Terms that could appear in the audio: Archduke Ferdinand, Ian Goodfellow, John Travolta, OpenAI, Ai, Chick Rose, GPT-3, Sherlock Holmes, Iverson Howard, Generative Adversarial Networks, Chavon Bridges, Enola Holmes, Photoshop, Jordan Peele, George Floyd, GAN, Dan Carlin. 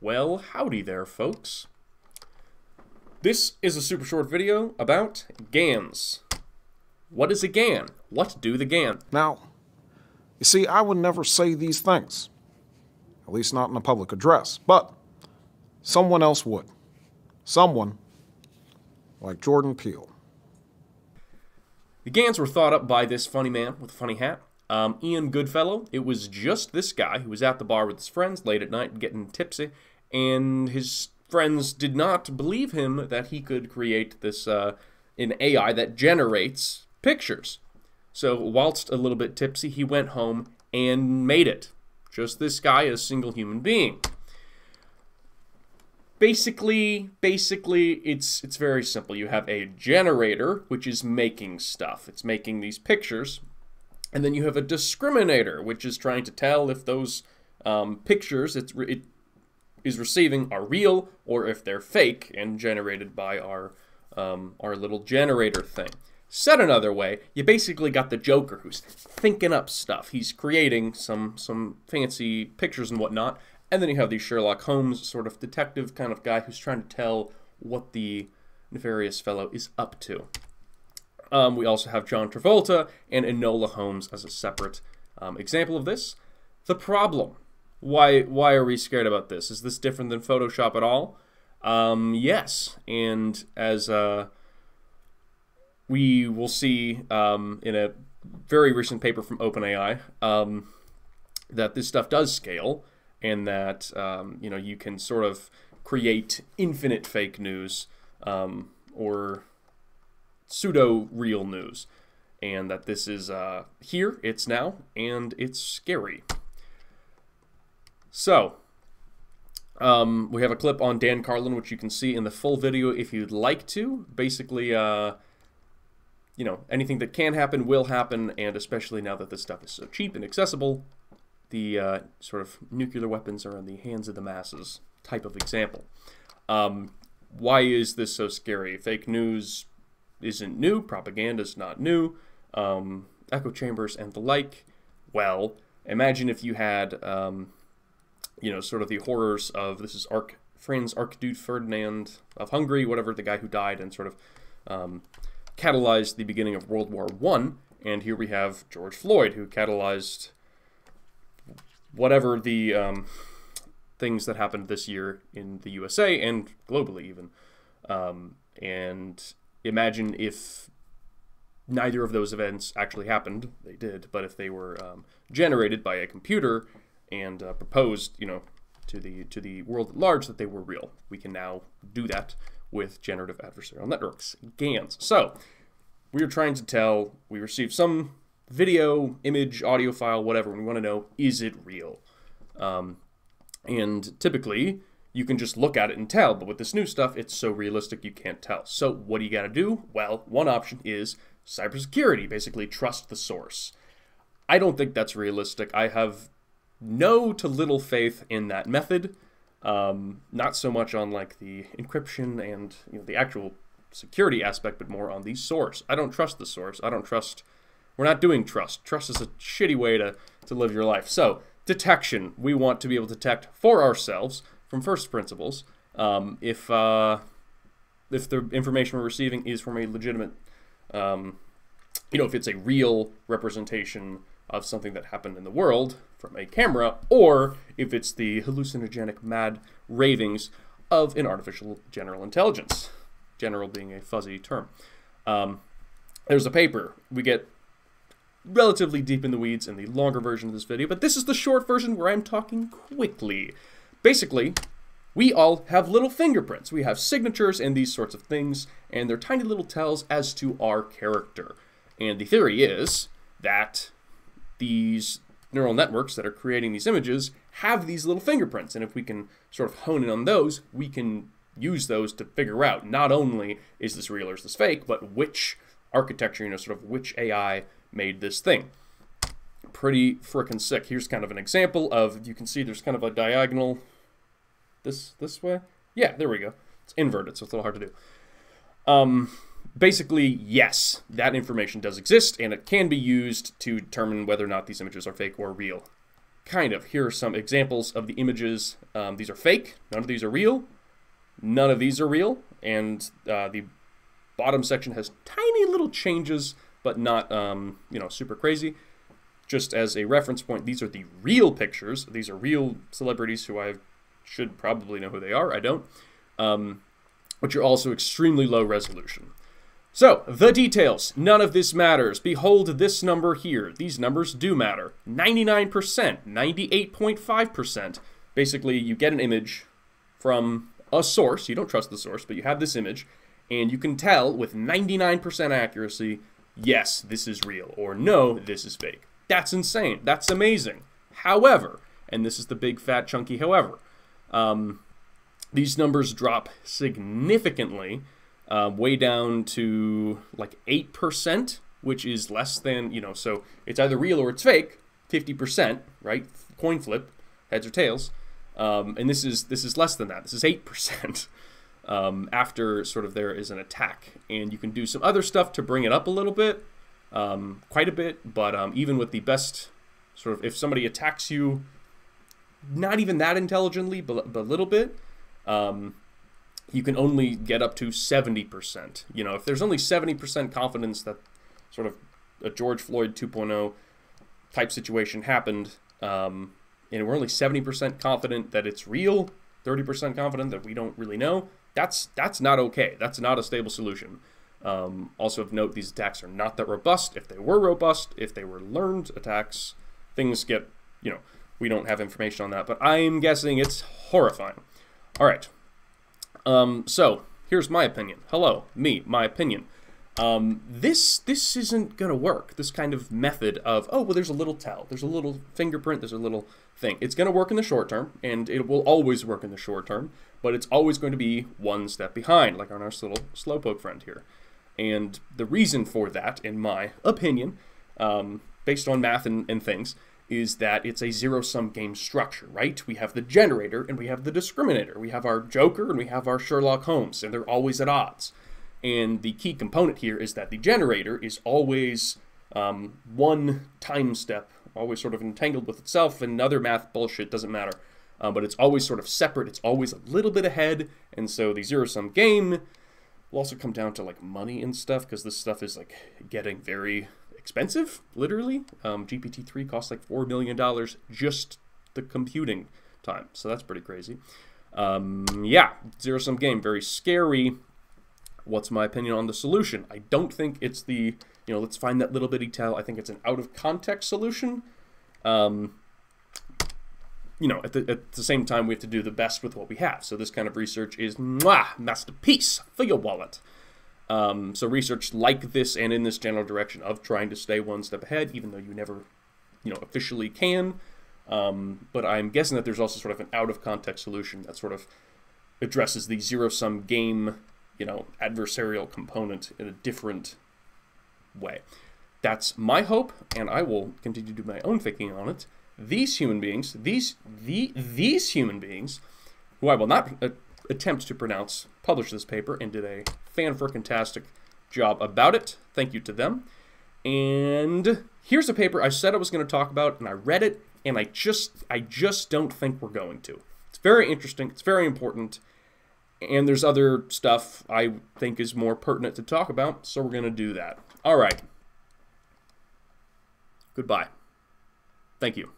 Well, howdy there, folks. This is a super short video about GANs. What is a GAN? What do the GAN? Now, you see, I would never say these things, at least not in a public address, but someone else would. Someone like Jordan Peele. The GANs were thought up by this funny man with a funny hat, Ian Goodfellow. It was just this guy who was at the bar with his friends late at night getting tipsy, and his friends did not believe him that he could create this an AI that generates pictures. So whilst a little bit tipsy, he went home and made it. Just this guy, a single human being. Basically, it's very simple. You have a generator, which is making stuff. It's making these pictures. And then you have a discriminator, which is trying to tell if those pictures it is receiving are real or if they're fake and generated by our little generator thing. Said another way, you basically got the Joker who's thinking up stuff. He's creating some fancy pictures and whatnot. And then you have the Sherlock Holmes sort of detective kind of guy who's trying to tell what the nefarious fellow is up to. We also have John Travolta and Enola Holmes as a separate example of this. The problem, why are we scared about this? Is this different than Photoshop at all? Yes, and as we will see in a very recent paper from OpenAI, that this stuff does scale, and that you know, you can sort of create infinite fake news or pseudo real news, and that this is here, it's now, and it's scary. So we have a clip on Dan Carlin, which you can see in the full video if you'd like to. Basically, you know, anything that can happen will happen, and especially now that this stuff is so cheap and accessible, the sort of nuclear weapons are in the hands of the masses type of example. Why is this so scary? Fake news isn't new, propaganda's not new, echo chambers and the like. Well, imagine if you had, you know, sort of the horrors of, this is Archduke Ferdinand of Hungary, whatever, the guy who died and sort of catalyzed the beginning of World War I, and here we have George Floyd, who catalyzed whatever the things that happened this year in the USA and globally even, and imagine if neither of those events actually happened. They did, but if they were generated by a computer and proposed, you know, to the world at large that they were real. We can now do that with generative adversarial networks, GANs. So we are trying to tell, we receive some video, image, audio file, whatever, and we want to know, is it real? And typically, you can just look at it and tell, but with this new stuff, it's so realistic you can't tell. So what do you gotta do? Well, one option is cybersecurity, basically trust the source. I don't think that's realistic. I have no to little faith in that method. Not so much on like the encryption and, you know, the actual security aspect, but more on the source. I don't trust the source. I don't trust, we're not doing trust. Trust is a shitty way to live your life. So detection, we want to be able to detect for ourselves from first principles, if the information we're receiving is from a legitimate, you know, if it's a real representation of something that happened in the world from a camera, or if it's the hallucinogenic mad ravings of an artificial general intelligence, general being a fuzzy term. There's a paper. We get relatively deep in the weeds in the longer version of this video, but this is the short version where I'm talking quickly. Basically, we all have little fingerprints. We have signatures and these sorts of things, and they're tiny little tells as to our character. And the theory is that these neural networks that are creating these images have these little fingerprints, and if we can sort of hone in on those, we can use those to figure out not only is this real or is this fake, but which architecture, you know, sort of which AI made this thing. Pretty frickin' sick. Here's kind of an example of, you can see there's kind of a diagonal this way. Yeah, there we go. It's inverted, so it's a little hard to do. Basically, yes, that information does exist, and it can be used to determine whether or not these images are fake or real. kind of. Here are some examples of the images. These are fake. None of these are real. None of these are real. And the bottom section has tiny little changes, but not, you know, super crazy. Just as a reference point, these are the real pictures. These are real celebrities who I should probably know who they are. I don't. Which are also extremely low resolution. So, the details. None of this matters. Behold this number here. These numbers do matter. 99%, 98.5%. Basically, you get an image from a source. You don't trust the source, but you have this image. And you can tell with 99% accuracy, yes, this is real. Or no, this is fake. That's insane. That's amazing. However, and this is the big fat chunky however, these numbers drop significantly. Way down to like 8%, which is less than, you know, so it's either real or it's fake, 50%, right? Coin flip, heads or tails. And this is less than that. This is 8% after sort of there is an attack. And you can do some other stuff to bring it up a little bit, quite a bit, but even with the best sort of, if somebody attacks you, not even that intelligently, but a little bit, you can only get up to 70%. You know, if there's only 70% confidence that sort of a George Floyd 2.0 type situation happened, and we're only 70% confident that it's real, 30% confident that we don't really know, that's not okay. That's not a stable solution. Also of note, these attacks are not that robust. If they were robust, if they were learned attacks, things get, you know, we don't have information on that, but I'm guessing it's horrifying. All right. So here's my opinion. Hello, me, my opinion. This isn't gonna work. This kind of method of, oh, well, there's a little tell, there's a little fingerprint, there's a little thing. It's gonna work in the short term, and it will always work in the short term, but it's always going to be one step behind, like on our little slowpoke friend here. And the reason for that, in my opinion, based on math and things, is that it's a zero-sum game structure, right? We have the generator and we have the discriminator. We have our Joker and we have our Sherlock Holmes, and they're always at odds. And the key component here is that the generator is always one time step, always sort of entangled with itself, and other math bullshit doesn't matter. But it's always sort of separate. It's always a little bit ahead. And so the zero-sum game will also come down to like money and stuff, because this stuff is like getting very expensive, literally. GPT-3 costs like $4 million just the computing time. So that's pretty crazy. Yeah, zero-sum game, very scary. What's my opinion on the solution? I don't think it's the, you know, let's find that little bitty tell. I think it's an out-of-context solution. You know, at the same time, we have to do the best with what we have. So this kind of research is, mwah, masterpiece for your wallet. So research like this and in this general direction of trying to stay one step ahead, even though you never, you know, officially can. But I'm guessing that there's also sort of an out-of-context solution that sort of addresses the zero-sum game, you know, adversarial component in a different way. That's my hope, and I will continue to do my own thinking on it. These human beings, these human beings, who I will not attempt to pronounce, published this paper and did a fan-frickin-tastic job about it. Thank you to them. And here's a paper I said I was going to talk about, and I read it, and I just don't think we're going to. It's very interesting. It's very important. And there's other stuff I think is more pertinent to talk about, so we're going to do that. All right. Goodbye. Thank you.